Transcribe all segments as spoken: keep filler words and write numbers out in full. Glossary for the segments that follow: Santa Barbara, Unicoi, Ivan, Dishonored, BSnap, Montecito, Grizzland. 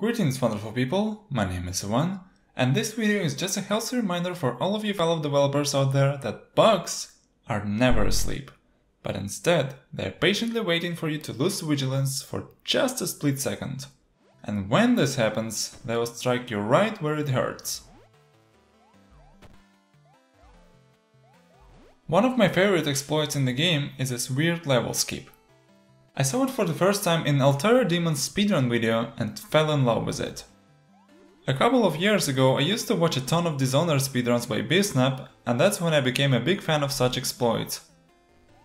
Greetings wonderful people, my name is Ivan, and this video is just a healthy reminder for all of you fellow developers out there that bugs are never asleep, but instead they're patiently waiting for you to lose vigilance for just a split second. And when this happens, they will strike you right where it hurts. One of my favorite exploits in the game is this weird level skip. I saw it for the first time in Altair Demon's speedrun video and fell in love with it. A couple of years ago I used to watch a ton of Dishonored speedruns by BSnap, and that's when I became a big fan of such exploits.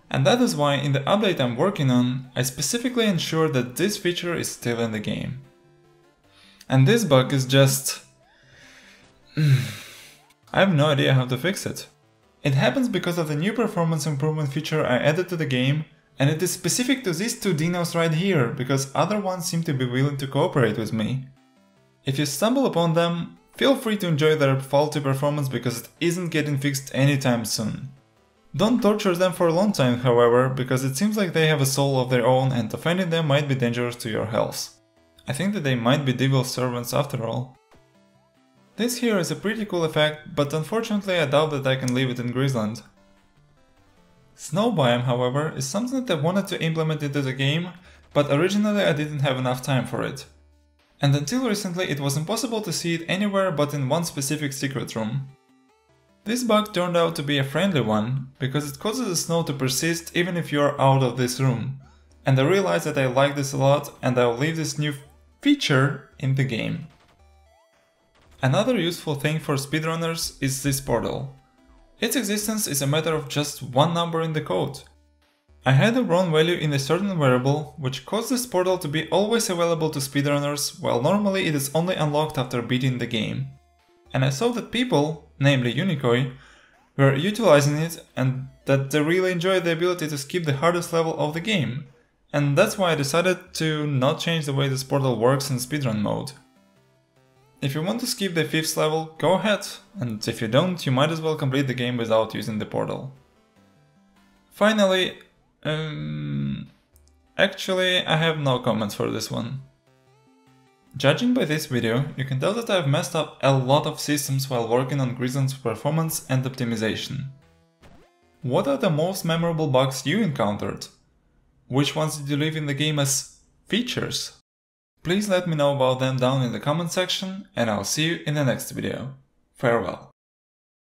And that is why in the update I'm working on, I specifically ensure that this feature is still in the game. And this bug is just… I have no idea how to fix it. It happens because of the new performance improvement feature I added to the game, and it is specific to these two dinos right here, because other ones seem to be willing to cooperate with me. If you stumble upon them, feel free to enjoy their faulty performance because it isn't getting fixed anytime soon. Don't torture them for a long time, however, because it seems like they have a soul of their own and offending them might be dangerous to your health. I think that they might be devil servants after all. This here is a pretty cool effect, but unfortunately I doubt that I can leave it in Grizzland. Snow biome, however, is something that I wanted to implement into the game, but originally I didn't have enough time for it. And until recently it was impossible to see it anywhere but in one specific secret room. This bug turned out to be a friendly one, because it causes the snow to persist even if you are out of this room. And I realized that I like this a lot, and I will leave this new feature in the game. Another useful thing for speedrunners is this portal. Its existence is a matter of just one number in the code. I had a wrong value in a certain variable, which caused this portal to be always available to speedrunners, while normally it is only unlocked after beating the game. And I saw that people, namely Unicoi, were utilizing it and that they really enjoyed the ability to skip the hardest level of the game, and that's why I decided to not change the way this portal works in speedrun mode. If you want to skip the fifth level, go ahead, and if you don't, you might as well complete the game without using the portal. Finally, um, actually I have no comments for this one. Judging by this video, you can tell that I have messed up a lot of systems while working on Grizzland's performance and optimization. What are the most memorable bugs you encountered? Which ones did you leave in the game as features? Please let me know about them down in the comment section, and I'll see you in the next video. Farewell.